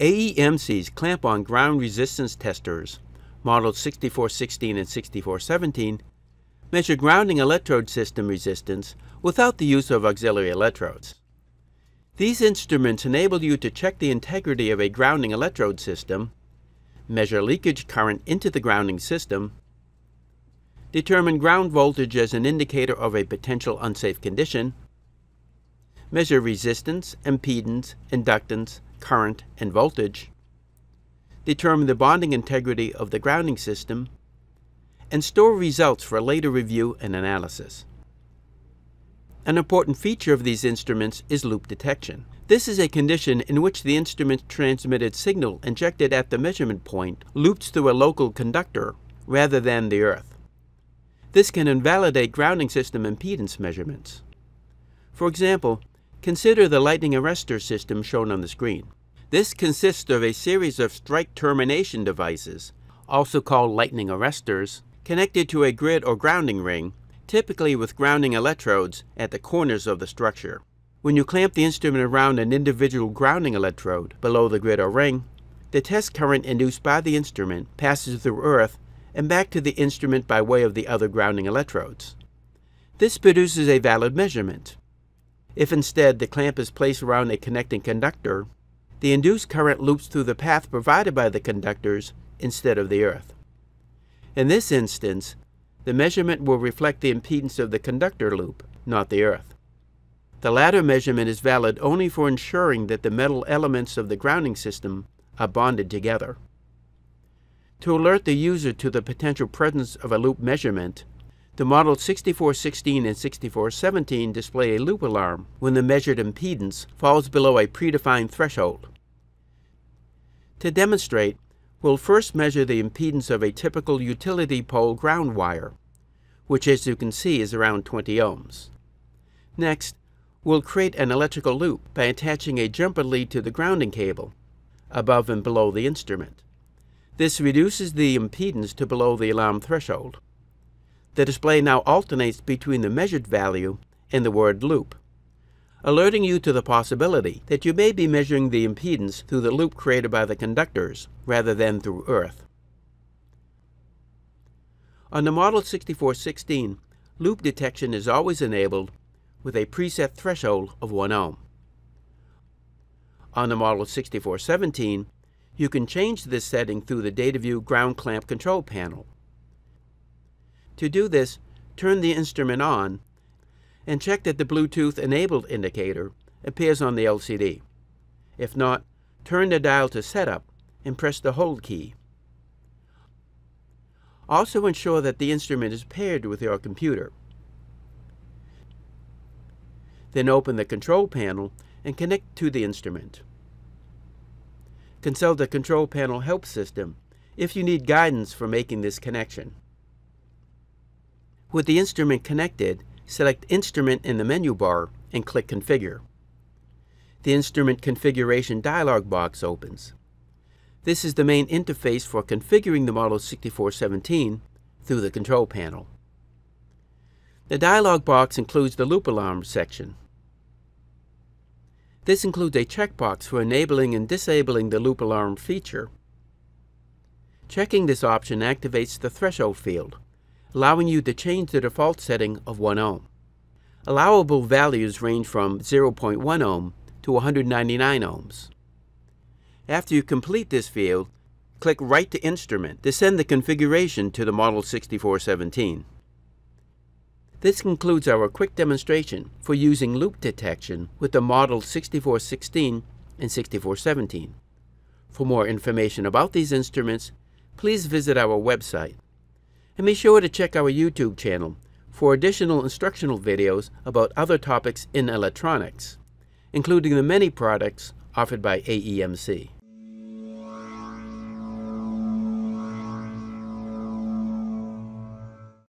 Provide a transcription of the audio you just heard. AEMC's clamp-on ground resistance testers, modeled 6416 and 6417, measure grounding electrode system resistance without the use of auxiliary electrodes. These instruments enable you to check the integrity of a grounding electrode system, measure leakage current into the grounding system, determine ground voltage as an indicator of a potential unsafe condition, measure resistance, impedance, inductance, current, and voltage, determine the bonding integrity of the grounding system, and store results for later review and analysis. An important feature of these instruments is loop detection. This is a condition in which the instrument's transmitted signal injected at the measurement point loops through a local conductor rather than the earth. This can invalidate grounding system impedance measurements. For example, consider the lightning arrestor system shown on the screen. This consists of a series of strike termination devices, also called lightning arrestors, connected to a grid or grounding ring, typically with grounding electrodes at the corners of the structure. When you clamp the instrument around an individual grounding electrode below the grid or ring, the test current induced by the instrument passes through earth and back to the instrument by way of the other grounding electrodes. This produces a valid measurement. If instead the clamp is placed around a connecting conductor, the induced current loops through the path provided by the conductors instead of the earth. In this instance, the measurement will reflect the impedance of the conductor loop, not the earth. The latter measurement is valid only for ensuring that the metal elements of the grounding system are bonded together. To alert the user to the potential presence of a loop measurement, the models 6416 and 6417 display a loop alarm when the measured impedance falls below a predefined threshold. To demonstrate, we'll first measure the impedance of a typical utility pole ground wire, which as you can see is around 20 ohms. Next, we'll create an electrical loop by attaching a jumper lead to the grounding cable, above and below the instrument. This reduces the impedance to below the alarm threshold. The display now alternates between the measured value and the word loop, alerting you to the possibility that you may be measuring the impedance through the loop created by the conductors rather than through earth. On the model 6416, loop detection is always enabled with a preset threshold of 1 ohm. On the model 6417, you can change this setting through the DataView Ground Clamp Control Panel. To do this, turn the instrument on and check that the Bluetooth enabled indicator appears on the LCD. If not, turn the dial to setup and press the hold key. Also ensure that the instrument is paired with your computer. Then open the control panel and connect to the instrument. Consult the control panel help system if you need guidance for making this connection. With the instrument connected, select Instrument in the menu bar and click Configure. The Instrument Configuration dialog box opens. This is the main interface for configuring the Model 6417 through the control panel. The dialog box includes the Loop Alarm section. This includes a checkbox for enabling and disabling the Loop Alarm feature. Checking this option activates the Threshold field, allowing you to change the default setting of 1 ohm. Allowable values range from 0.1 ohm to 199 ohms. After you complete this field, click Write to Instrument to send the configuration to the Model 6417. This concludes our quick demonstration for using loop detection with the Model 6416 and 6417. For more information about these instruments, please visit our website. And be sure to check our YouTube channel for additional instructional videos about other topics in electronics, including the many products offered by AEMC.